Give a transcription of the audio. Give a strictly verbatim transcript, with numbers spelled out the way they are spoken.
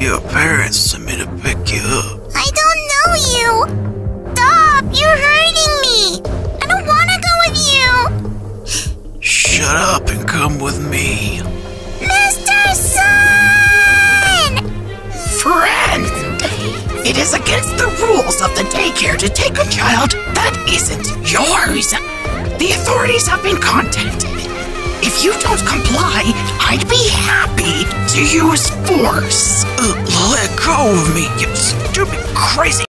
Your parents sent me to pick you up. I don't know you! Stop! You're hurting me! I don't want to go with you! Shut up and come with me. Mister Sun! Friend! It is against the rules of the daycare to take a child that isn't yours. The authorities have been contacted. If you don't comply, I'd be happy to use force. Uh, let go of me, you stupid, crazy...